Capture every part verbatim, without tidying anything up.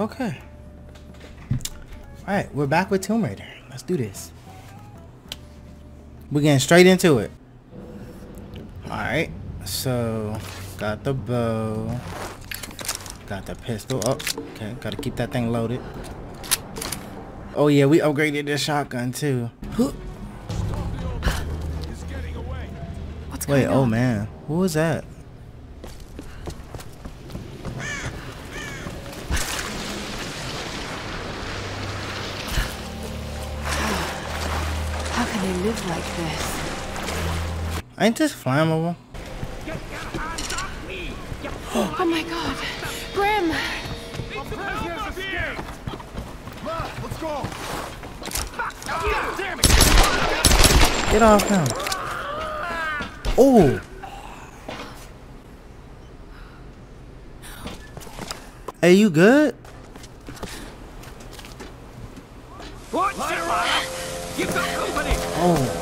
Okay. Alright, we're back with Tomb Raider. Let's do this. We're getting straight into it. Alright, so got the bow. Got the pistol. Oh, okay. Gotta keep that thing loaded. Oh yeah, we upgraded the shotgun too. What's going Wait, on? oh man. Who was that? How can they live like this? Ain't this flammable? Oh my god. Grim! Let's go! Get off him! Oh! Hey, you good? What? You've got company! Oh!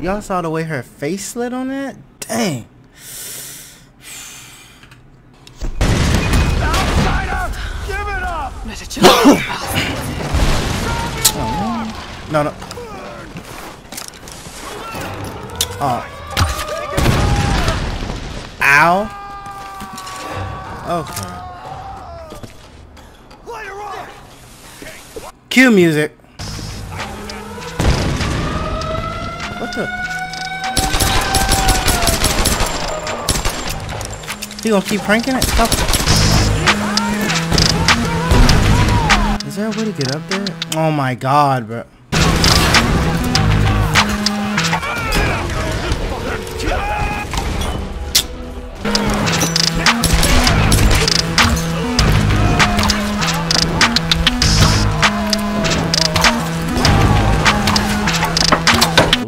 Y'all saw the way her face slid on that? Dang! Oh, no, no. Oh. Ow. Okay. Cue music. What the? He gonna keep pranking it? Stop. Is there a way to get up there? Oh my god, bro.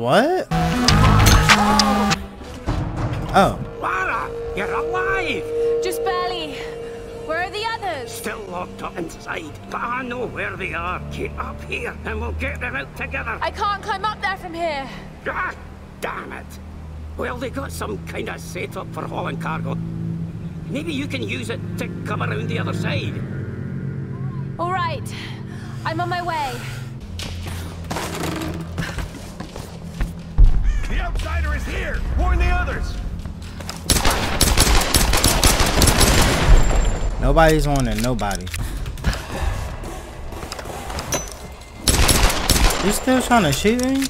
What? Oh. Lara, you're alive! Just barely. Where are the others? Still locked up inside, but I know where they are. Get up here and we'll get them out together. I can't climb up there from here. Ah, damn it. Well, they got some kind of setup for hauling cargo. Maybe you can use it to come around the other side. All right. I'm on my way. The outsider is here. Warn the others. Nobody's on there, nobody. You still trying to shoot me?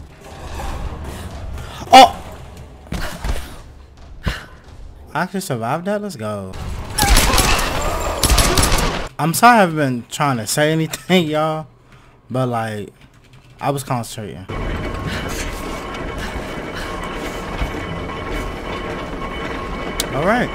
Oh! I can survive that? Let's go. I'm sorry I've been trying to say anything, y'all. But, like, I was concentrating. Alright.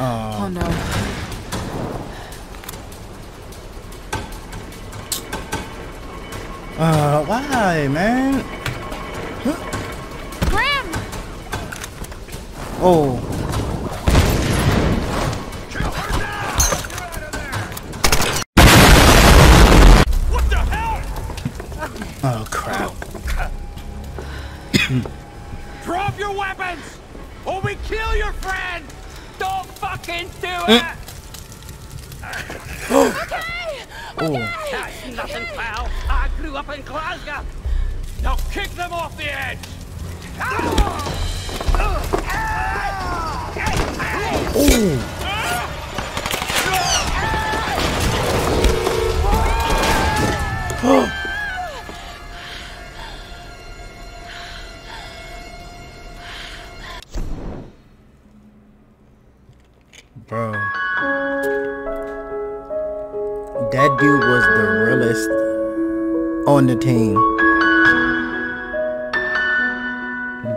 Oh no. Uh, why, man? Huh? Grim! Oh. Kill her now! You're out of there! What the hell? Oh, crap. Drop your weapons! Or we kill your friend! Don't fucking do it! Mm. Okay! Okay! That's nothing, pal. I grew up in Glasgow. Now kick them off the edge! Ooh. Bro, that dude was the realest on the team.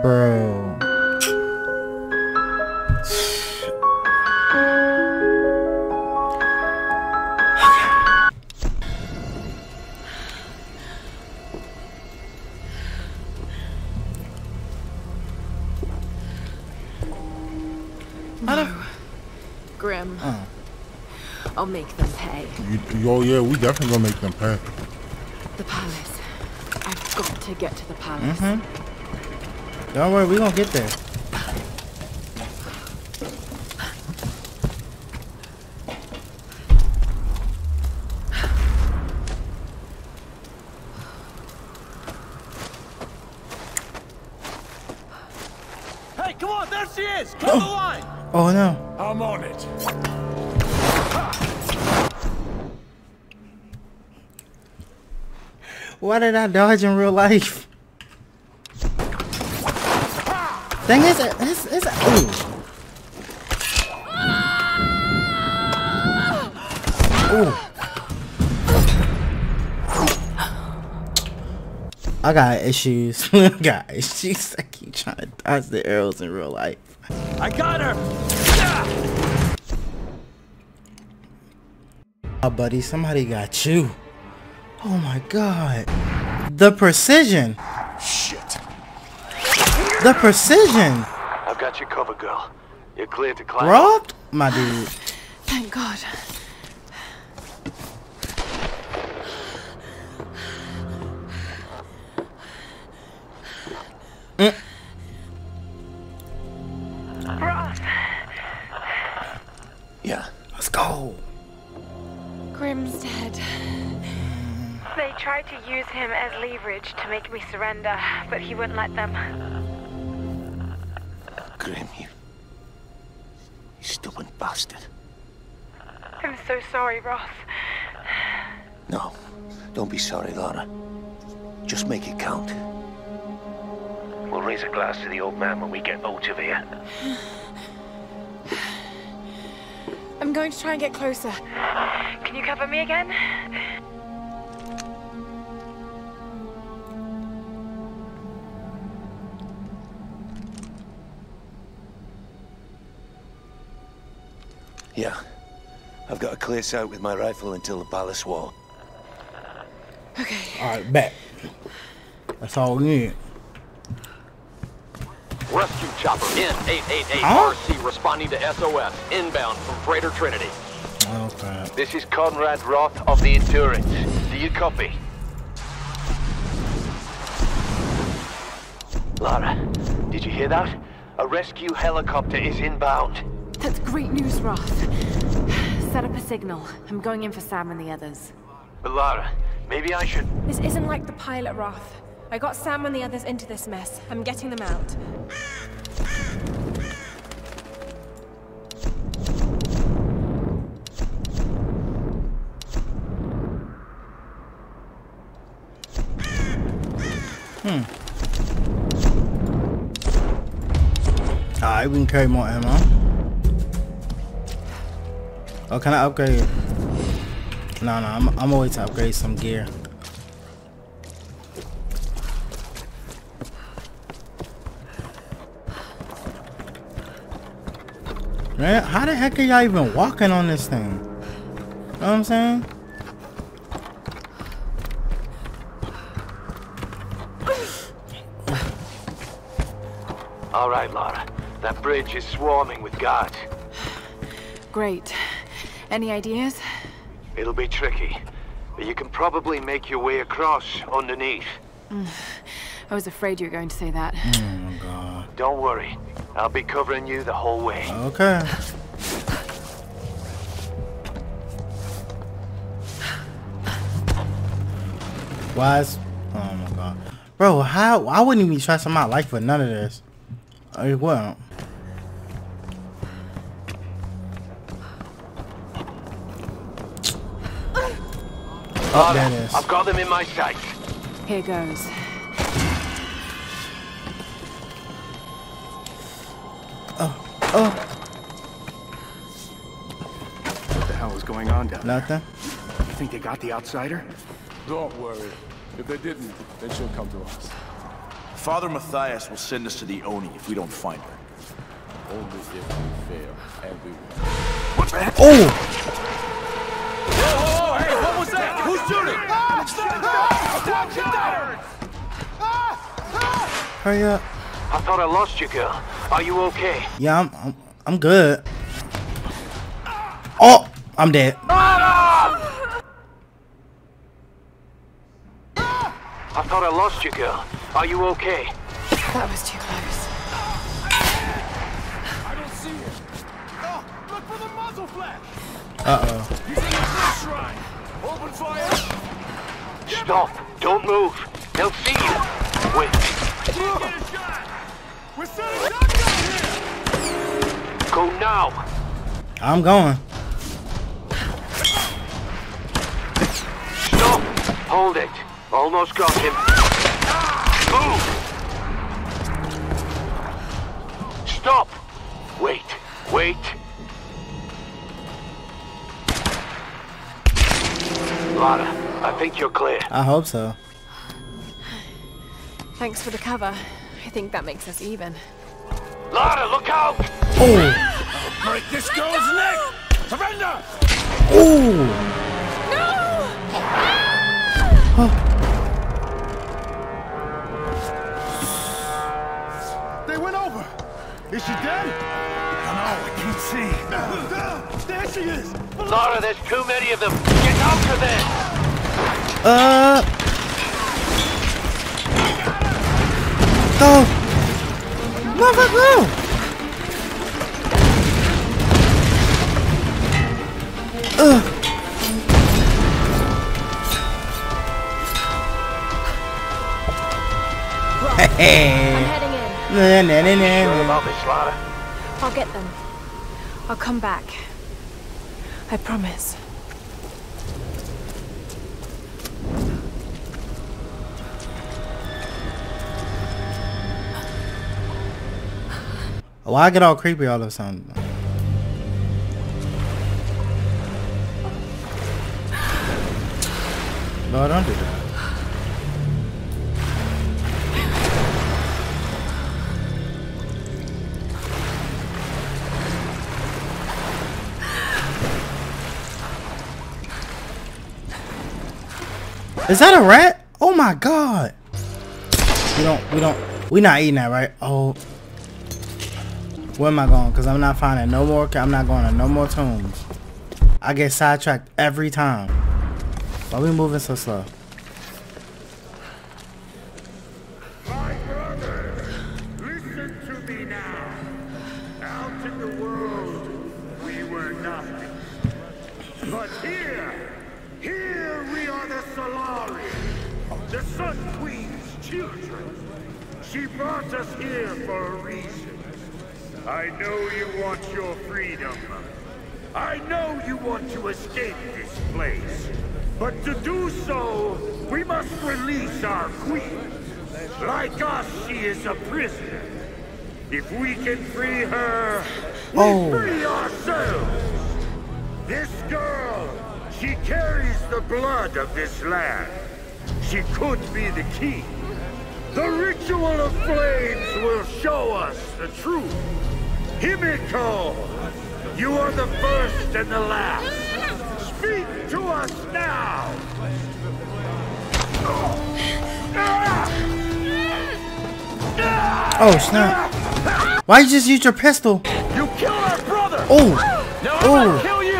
Bro, okay. Hello. Grim. Oh. I'll make them pay. You, you, oh yeah, we definitely gonna make them pay. The palace. I've got to get to the palace. Mm-hmm. Don't worry, we gonna get there. Hey, come on, there she is! Cut oh. the line! Oh no. I'm on it. Why did I dodge in real life? Dang it! It's, it's, it's, ooh. Ooh. I got issues. I got issues. I keep trying to dodge the arrows in real life. I got her. Oh, buddy, somebody got you. Oh my god. The precision. Shit. The precision. I've got you covered, girl. You're cleared to climb. Roth? My dude. Thank God. Mm. Roth. Yeah. Let's go. Grim's dead. They tried to use him as leverage to make me surrender, but he wouldn't let them. Grim, you... you stupid bastard. I'm so sorry, Roth. No, don't be sorry, Lara. Just make it count. We'll raise a glass to the old man when we get out of here. I'm going to try and get closer. Can you cover me again? Yeah, I've got a clear sight with my rifle until the palace wall. Okay. All right, bet. That's all we need. Rescue chopper N eight eight eight huh? R C responding to S O S inbound from freighter Trinity. Okay. This is Conrad Roth of the Endurance. Do you copy? Lara, did you hear that? A rescue helicopter is inbound. That's great news, Roth. Set up a signal. I'm going in for Sam and the others. But Lara, maybe I should... This isn't like the pilot, Roth. I got Sam and the others into this mess. I'm getting them out. Hmm. Alright, we can carry more ammo. Oh, can I upgrade? No, no, I'm, I'm always to upgrade some gear. Man, how the heck are y'all even walking on this thing? You know what I'm saying? All right, Lara. That bridge is swarming with guards. Great. Any ideas? It'll be tricky, but you can probably make your way across underneath. Mm. I was afraid you were going to say that. Oh my god. Don't worry. I'll be covering you the whole way. Okay. Why is... Oh my god. Bro, how... I wouldn't even trust my life for none of this. I wouldn't. Oh, that is. I've got them in my sight. Here goes. Oh, oh. What the hell is going on down there? Nothing. You think they got the outsider? Don't worry. If they didn't, then she'll come to us. Father Matthias will send us to the Oni if we don't find her. Only if we fail, and we will. What the heck? Oh! Who's shooting? Ah, ah, ah, ah. Hurry up. I thought I lost you, girl. Are you okay? Yeah, I'm, I'm, I'm good. Oh, I'm dead. I thought I lost you, girl. Are you okay? That was too close. I don't see it. Oh, look for the muzzle flash. Uh-oh. He's in the shrine. Open fire. Stop. Don't move. They'll see you. Wait. I can't get a shot. We're setting up down here. Go now. I'm going. Stop. Hold it. Almost got him. Move! Stop! Wait, wait. Lara, I think you're clear. I hope so. Thanks for the cover. I think that makes us even. Lara, look out! Oh! I'll break this girl's neck! Surrender! Oh! No! Huh. Is she dead? I don't know, I can't see. There she is! Lara, there's too many of them. Get after them! Uh... Go! Go, go, go! Ugh! Hey! Na, na, na, na. Sure about this, Lara? I'll get them. I'll come back. I promise. Why well, I get all creepy all of a sudden? No, don't do that. Is that a rat? Oh my god. We don't, we don't, we not eating that, right? Oh. Where am I going? Because I'm not finding no more, I'm not going to no more tombs. I get sidetracked every time. Why are we moving so slow? My brother, listen to me now. Out in the world, we were nothing. But here, here we are the Solari, the Sun Queen's children. She brought us here for a reason. I know you want your freedom. I know you want to escape this place. But to do so, we must release our queen. Like us, she is a prisoner. If we can free her, we oh. free ourselves. This girl... she carries the blood of this land. She could be the key. The ritual of flames will show us the truth. Himiko, you are the first and the last. Speak to us now. Oh, snap. Why you just use your pistol? You killed our brother. Oh. No, oh. I kill you.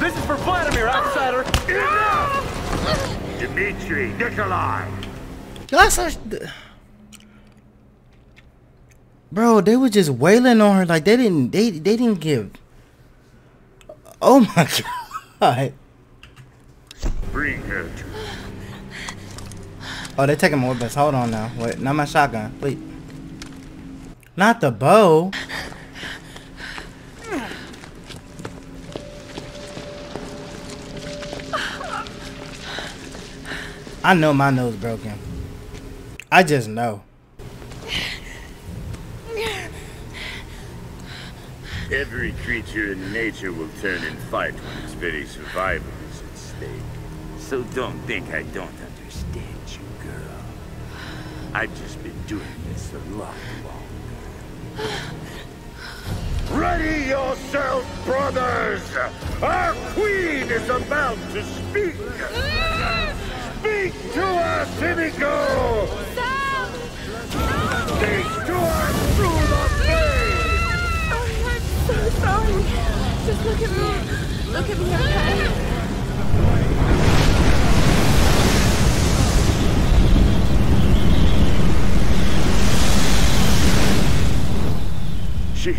This is for Vladimir, outsider! Enough! Dmitri, Nikolai! That's a... Bro, they were just wailing on her like they didn't... They, they didn't give... Oh my god! Bring her to... Oh, they're taking more bets. Hold on now. Wait, not my shotgun. Wait. Not the bow! I know my nose broken. I just know. Every creature in nature will turn and fight when its very survival is at stake. So don't think I don't understand you, girl. I've just been doing this a lot longer. Ready yourself, brothers! Our queen is about to speak! Speak to us, Himiko! Sam! Speak to us, Rule of Just look at me. Look at me, okay? She,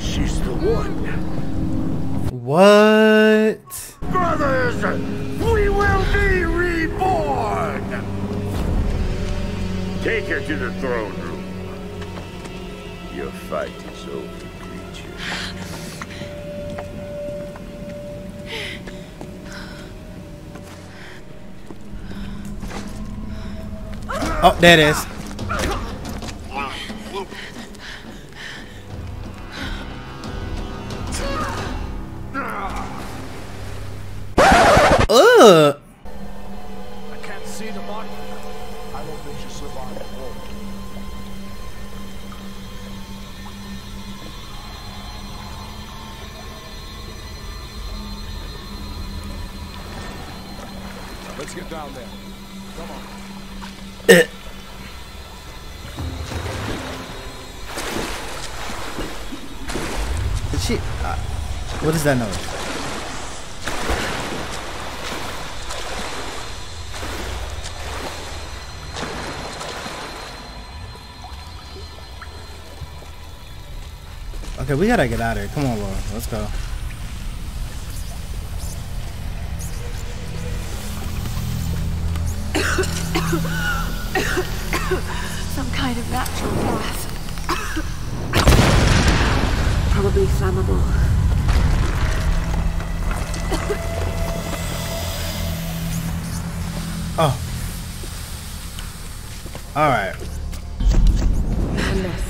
she's the one. What? Brothers, we will be reborn. Take her to the throne room. Your fight is over, creature. Oh, there it is. Ugh. I can't see the mark. I don't think you survived the war. Let's get down there. Come on. Uh. She, uh, what is that noise? Okay, we gotta get out of here. Come on, Laura. Let's go. Some kind of natural gas. Probably flammable. Oh. All right. Madness.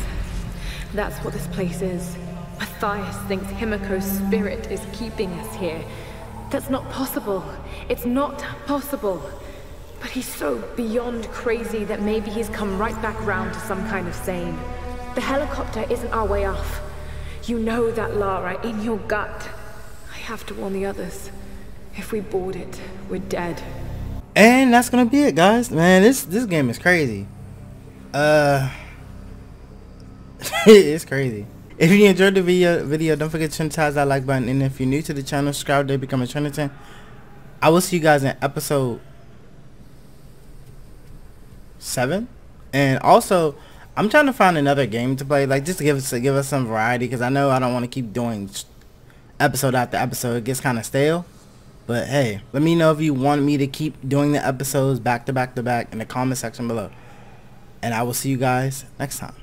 That's what this place is. Matthias thinks Himiko's spirit is keeping us here. That's not possible. It's not possible. But he's so beyond crazy that maybe he's come right back round to some kind of sane. The helicopter isn't our way off. You know that, Lara, in your gut. I have to warn the others. If we board it, we're dead. And that's gonna be it, guys. Man, this this game is crazy. Uh, it's crazy. If you enjoyed the video, video, don't forget to hit that like button. And if you're new to the channel, subscribe to become a Triniton. I will see you guys in episode seven. And also, I'm trying to find another game to play, like just to give us to give us some variety, because I know I don't want to keep doing episode after episode. It gets kind of stale. But hey, let me know if you want me to keep doing the episodes back to back to back in the comment section below. And I will see you guys next time.